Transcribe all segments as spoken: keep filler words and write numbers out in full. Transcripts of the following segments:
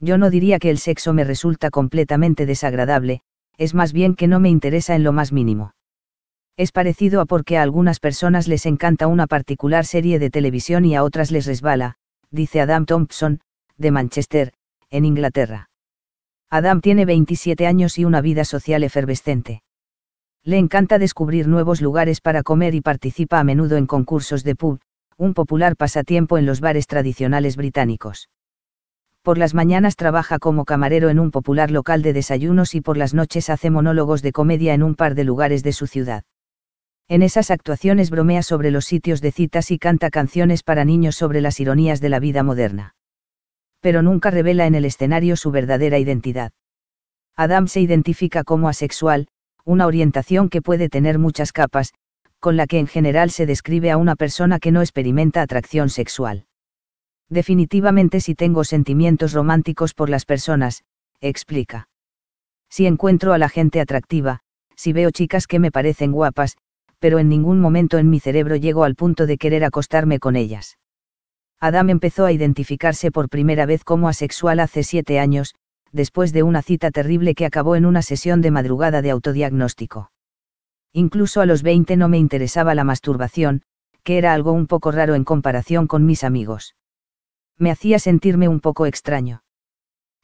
Yo no diría que el sexo me resulta completamente desagradable, es más bien que no me interesa en lo más mínimo. Es parecido a porque a algunas personas les encanta una particular serie de televisión y a otras les resbala, dice Adam Thompson, de Manchester, en Inglaterra. Adam tiene veintisiete años y una vida social efervescente. Le encanta descubrir nuevos lugares para comer y participa a menudo en concursos de pub, un popular pasatiempo en los bares tradicionales británicos. Por las mañanas trabaja como camarero en un popular local de desayunos y por las noches hace monólogos de comedia en un par de lugares de su ciudad. En esas actuaciones bromea sobre los sitios de citas y canta canciones para niños sobre las ironías de la vida moderna. Pero nunca revela en el escenario su verdadera identidad. Adam se identifica como asexual, una orientación que puede tener muchas capas, con la que en general se describe a una persona que no experimenta atracción sexual. Definitivamente si tengo sentimientos románticos por las personas, explica. Si encuentro a la gente atractiva, si veo chicas que me parecen guapas, pero en ningún momento en mi cerebro llego al punto de querer acostarme con ellas. Adam empezó a identificarse por primera vez como asexual hace siete años, después de una cita terrible que acabó en una sesión de madrugada de autodiagnóstico. Incluso a los veinte no me interesaba la masturbación, que era algo un poco raro en comparación con mis amigos. Me hacía sentirme un poco extraño.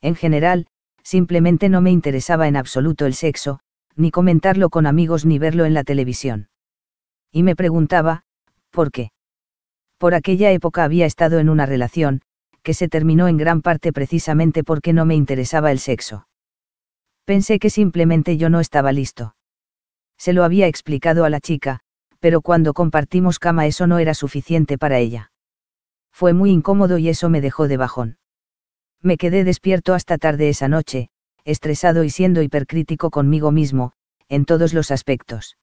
En general, simplemente no me interesaba en absoluto el sexo, ni comentarlo con amigos ni verlo en la televisión. Y me preguntaba, ¿por qué? Por aquella época había estado en una relación, que se terminó en gran parte precisamente porque no me interesaba el sexo. Pensé que simplemente yo no estaba listo. Se lo había explicado a la chica, pero cuando compartimos cama eso no era suficiente para ella. Fue muy incómodo y eso me dejó de bajón. Me quedé despierto hasta tarde esa noche, estresado y siendo hipercrítico conmigo mismo, en todos los aspectos.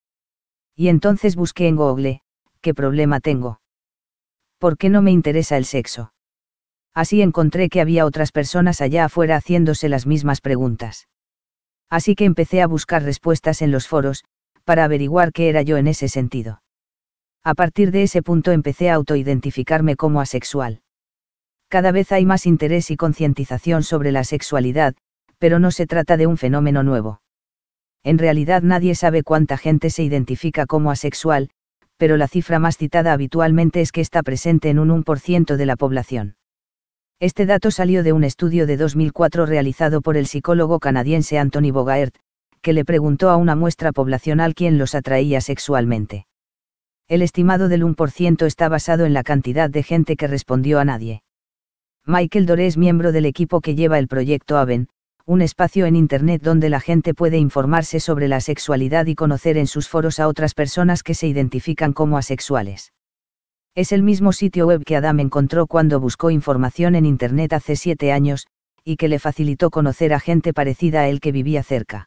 Y entonces busqué en Google, ¿qué problema tengo? ¿Por qué no me interesa el sexo? Así encontré que había otras personas allá afuera haciéndose las mismas preguntas. Así que empecé a buscar respuestas en los foros, para averiguar qué era yo en ese sentido. A partir de ese punto empecé a autoidentificarme como asexual. Cada vez hay más interés y concientización sobre la sexualidad, pero no se trata de un fenómeno nuevo. En realidad nadie sabe cuánta gente se identifica como asexual, pero la cifra más citada habitualmente es que está presente en un uno por ciento de la población. Este dato salió de un estudio de dos mil cuatro realizado por el psicólogo canadiense Anthony Bogaert, que le preguntó a una muestra poblacional quién los atraía sexualmente. El estimado del uno por ciento está basado en la cantidad de gente que respondió a nadie. Michael Doré es miembro del equipo que lleva el proyecto AVEN, un espacio en Internet donde la gente puede informarse sobre la sexualidad y conocer en sus foros a otras personas que se identifican como asexuales. Es el mismo sitio web que Adam encontró cuando buscó información en Internet hace siete años, y que le facilitó conocer a gente parecida a él que vivía cerca.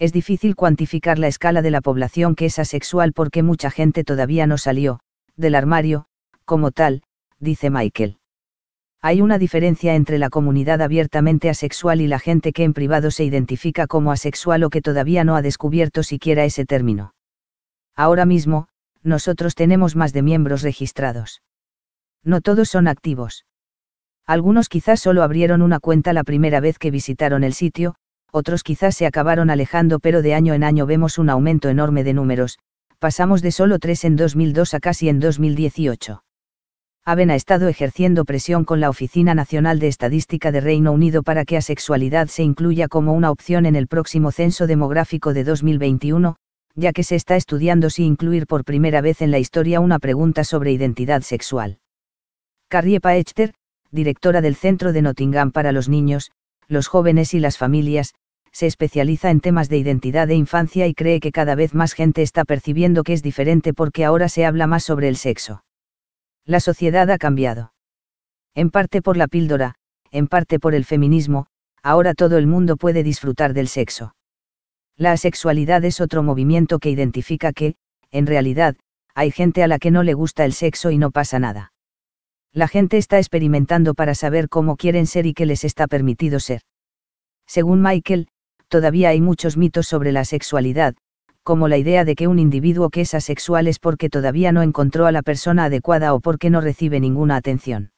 Es difícil cuantificar la escala de la población que es asexual porque mucha gente todavía no salió del armario, como tal, dice Michael. Hay una diferencia entre la comunidad abiertamente asexual y la gente que en privado se identifica como asexual o que todavía no ha descubierto siquiera ese término. Ahora mismo, nosotros tenemos más de miembros registrados. No todos son activos. Algunos quizás solo abrieron una cuenta la primera vez que visitaron el sitio, otros quizás se acabaron alejando, pero de año en año vemos un aumento enorme de números, pasamos de solo tres en dos mil dos a casi en dos mil dieciocho. AVEN ha estado ejerciendo presión con la Oficina Nacional de Estadística de Reino Unido para que asexualidad se incluya como una opción en el próximo censo demográfico de dos mil veintiuno, ya que se está estudiando si incluir por primera vez en la historia una pregunta sobre identidad sexual. Carrie Paechter, directora del Centro de Nottingham para los niños, los jóvenes y las familias, se especializa en temas de identidad de infancia y cree que cada vez más gente está percibiendo que es diferente porque ahora se habla más sobre el sexo. La sociedad ha cambiado. En parte por la píldora, en parte por el feminismo, ahora todo el mundo puede disfrutar del sexo. La asexualidad es otro movimiento que identifica que, en realidad, hay gente a la que no le gusta el sexo y no pasa nada. La gente está experimentando para saber cómo quieren ser y qué les está permitido ser. Según Michael, todavía hay muchos mitos sobre la asexualidad, como la idea de que un individuo que es asexual es porque todavía no encontró a la persona adecuada o porque no recibe ninguna atención.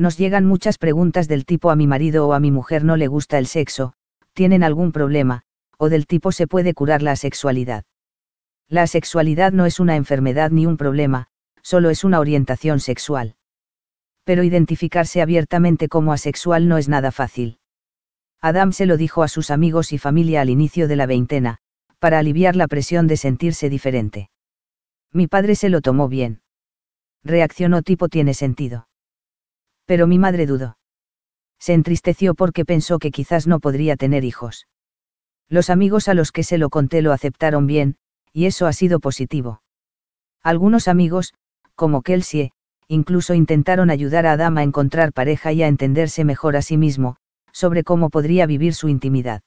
Nos llegan muchas preguntas del tipo: a mi marido o a mi mujer no le gusta el sexo, ¿tienen algún problema?, o del tipo: ¿se puede curar la asexualidad? La asexualidad no es una enfermedad ni un problema, solo es una orientación sexual. Pero identificarse abiertamente como asexual no es nada fácil. Adam se lo dijo a sus amigos y familia al inicio de la veintena, para aliviar la presión de sentirse diferente. Mi padre se lo tomó bien. Reaccionó tipo: tiene sentido. Pero mi madre dudó. Se entristeció porque pensó que quizás no podría tener hijos. Los amigos a los que se lo conté lo aceptaron bien, y eso ha sido positivo. Algunos amigos, como Kelsey, incluso intentaron ayudar a Adam a encontrar pareja y a entenderse mejor a sí mismo, sobre cómo podría vivir su intimidad.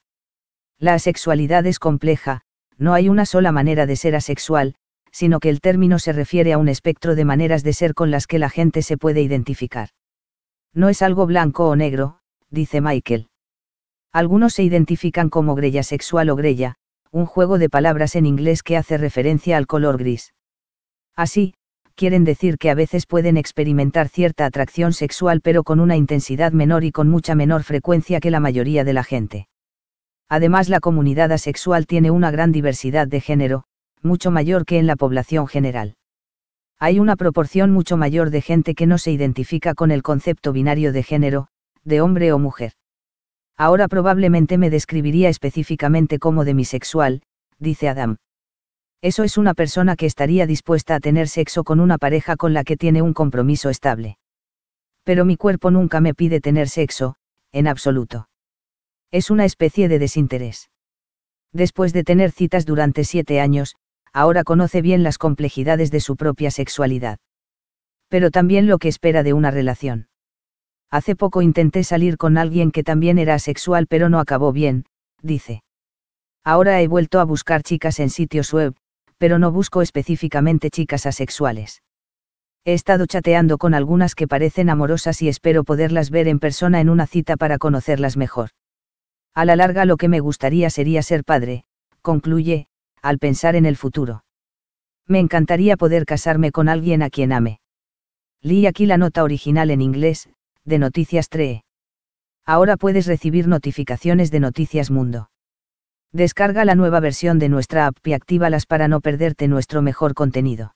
La asexualidad es compleja, no hay una sola manera de ser asexual, sino que el término se refiere a un espectro de maneras de ser con las que la gente se puede identificar. No es algo blanco o negro, dice Michael. Algunos se identifican como grella sexual o grella, un juego de palabras en inglés que hace referencia al color gris. Así, quieren decir que a veces pueden experimentar cierta atracción sexual pero con una intensidad menor y con mucha menor frecuencia que la mayoría de la gente. Además, la comunidad asexual tiene una gran diversidad de género, mucho mayor que en la población general. Hay una proporción mucho mayor de gente que no se identifica con el concepto binario de género, de hombre o mujer. Ahora probablemente me describiría específicamente como demisexual, dice Adam. Eso es una persona que estaría dispuesta a tener sexo con una pareja con la que tiene un compromiso estable. Pero mi cuerpo nunca me pide tener sexo, en absoluto. Es una especie de desinterés. Después de tener citas durante siete años, ahora conoce bien las complejidades de su propia sexualidad. Pero también lo que espera de una relación. Hace poco intenté salir con alguien que también era asexual pero no acabó bien, dice. Ahora he vuelto a buscar chicas en sitios web, pero no busco específicamente chicas asexuales. He estado chateando con algunas que parecen amorosas y espero poderlas ver en persona en una cita para conocerlas mejor. A la larga lo que me gustaría sería ser padre, concluye, al pensar en el futuro. Me encantaría poder casarme con alguien a quien ame. Leí aquí la nota original en inglés, de Noticias tres. Ahora puedes recibir notificaciones de Noticias Mundo. Descarga la nueva versión de nuestra app y actívalas para no perderte nuestro mejor contenido.